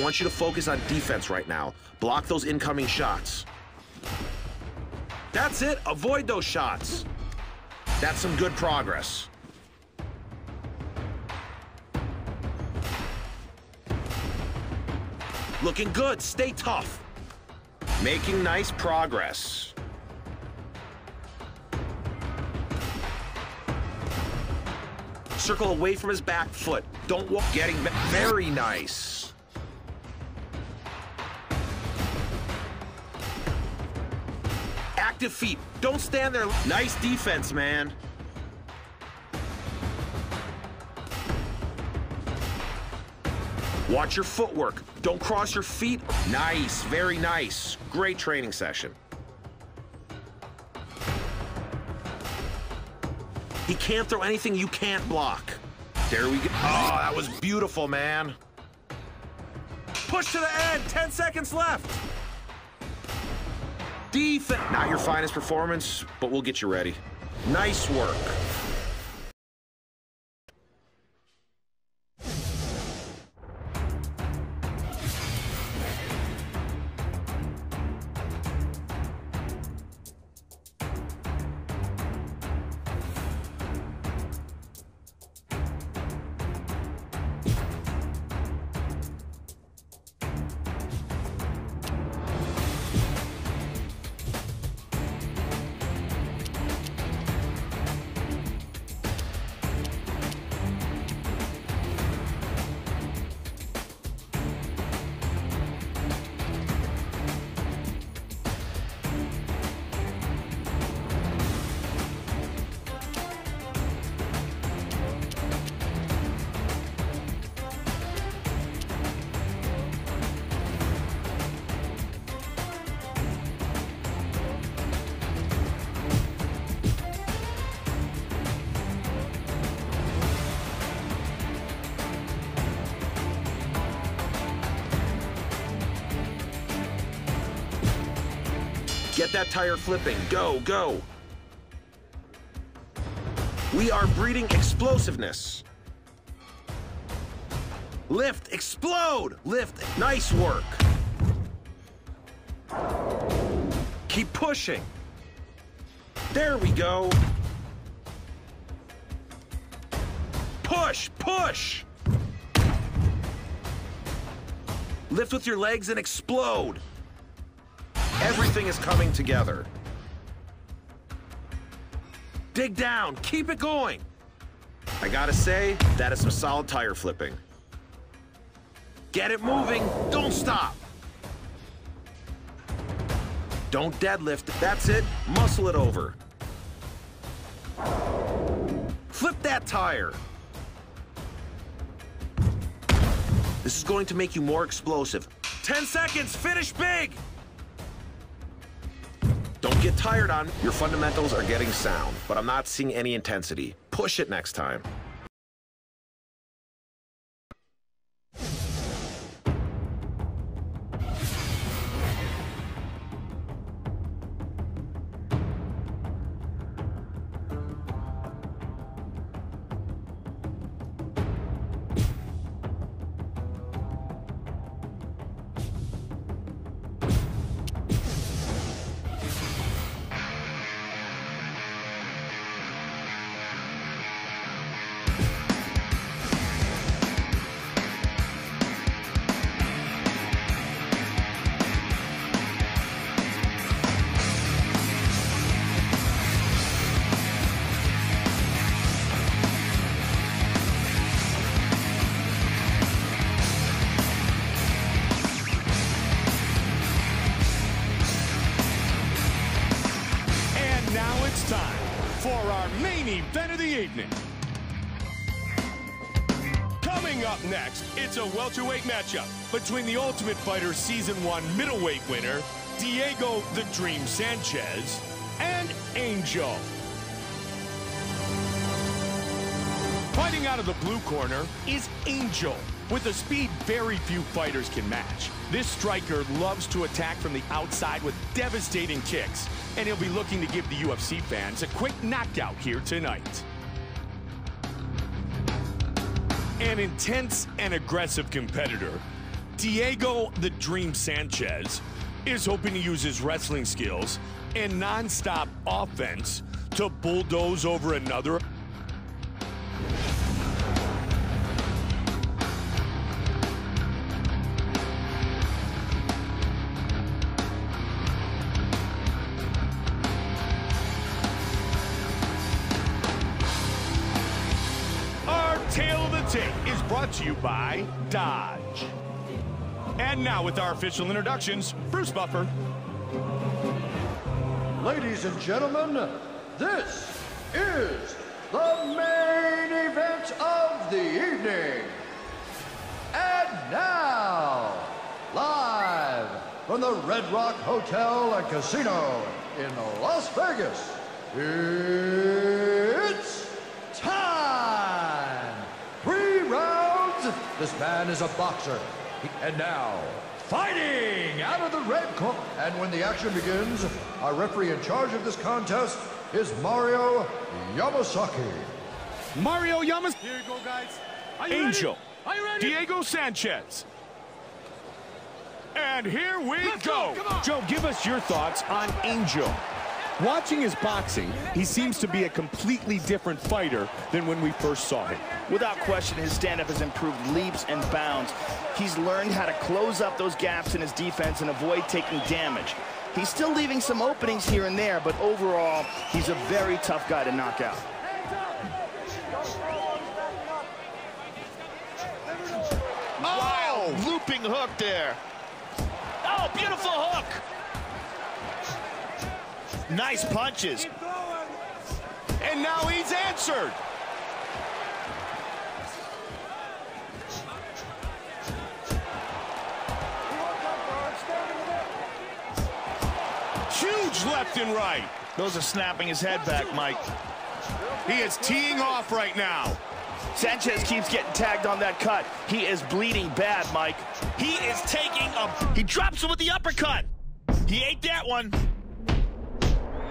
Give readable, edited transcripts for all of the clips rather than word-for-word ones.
I want you to focus on defense right now. Block those incoming shots. That's it. Avoid those shots. That's some good progress. Looking good. Stay tough. Making nice progress. Circle away from his back foot. Don't walk. Getting very nice. Active feet. Don't stand there. Nice defense, man. Watch your footwork. Don't cross your feet. Nice, very nice. Great training session. He can't throw anything you can't block. There we go. Oh, that was beautiful, man. Push to the end. 10 seconds left. Defense. Not your finest performance, but we'll get you ready. Nice work. Get that tire flipping. Go, go. We are breeding explosiveness. Lift, explode, lift. Nice work. Keep pushing. There we go. Push, push. Lift with your legs and explode. Everything is coming together. Dig down. Keep it going. I gotta say, that is some solid tire flipping. Get it moving. Don't stop. Don't deadlift. That's it. Muscle it over. Flip that tire. This is going to make you more explosive. 10 seconds. Finish big. Don't get tired on. Your fundamentals are getting sound, but I'm not seeing any intensity. Push it next time. Coming up next, it's a welterweight matchup between the Ultimate Fighter Season 1 middleweight winner, Diego "The Dream" Sanchez, and Angel. Fighting out of the blue corner is Angel, with a speed very few fighters can match. This striker loves to attack from the outside with devastating kicks, and he'll be looking to give the UFC fans a quick knockout here tonight. An intense and aggressive competitor, Diego the Dream Sanchez is hoping to use his wrestling skills and nonstop offense to bulldoze over another. Is brought to you by Dodge. And now with our official introductions, Bruce Buffer. Ladies and gentlemen, this is the main event of the evening. And now, live from the Red Rock Hotel and Casino in Las Vegas, it's time! This man is a boxer. And now, fighting out of the red corner. And when the action begins, our referee in charge of this contest is Mario Yamasaki. Mario Yamasaki. Here you go, guys. Angel. Diego Sanchez. And here we go. Joe, give us your thoughts on Angel. Watching his boxing, he seems to be a completely different fighter than when we first saw him. Without question, his stand-up has improved leaps and bounds. He's learned how to close up those gaps in his defense and avoid taking damage. He's still leaving some openings here and there, but overall, he's a very tough guy to knock out. Oh, looping hook there. Oh, beautiful hook. Nice punches. And now he's answered. Huge left and right. Those are snapping his head back, Mike. He is teeing off right now. Sanchez keeps getting tagged on that cut. He is bleeding bad, Mike. He is taking a... He drops him with the uppercut. He ate that one.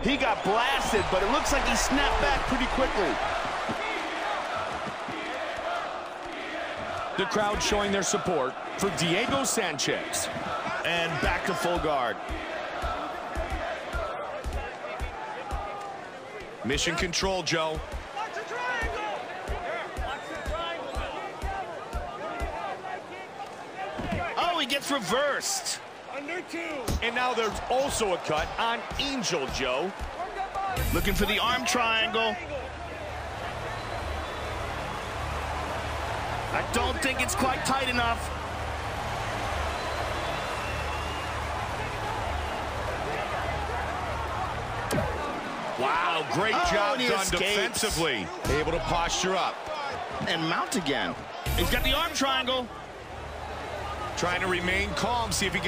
He got blasted, but it looks like he snapped back pretty quickly. The crowd showing their support for Diego Sanchez. And back to full guard. Mission control, Joe. Oh, he gets reversed. And now there's also a cut on Angel, Joe. Looking for the arm triangle. I don't think it's quite tight enough. Wow, great job done defensively. Able to posture up. And mount again. He's got the arm triangle. Trying to remain calm, see if he can...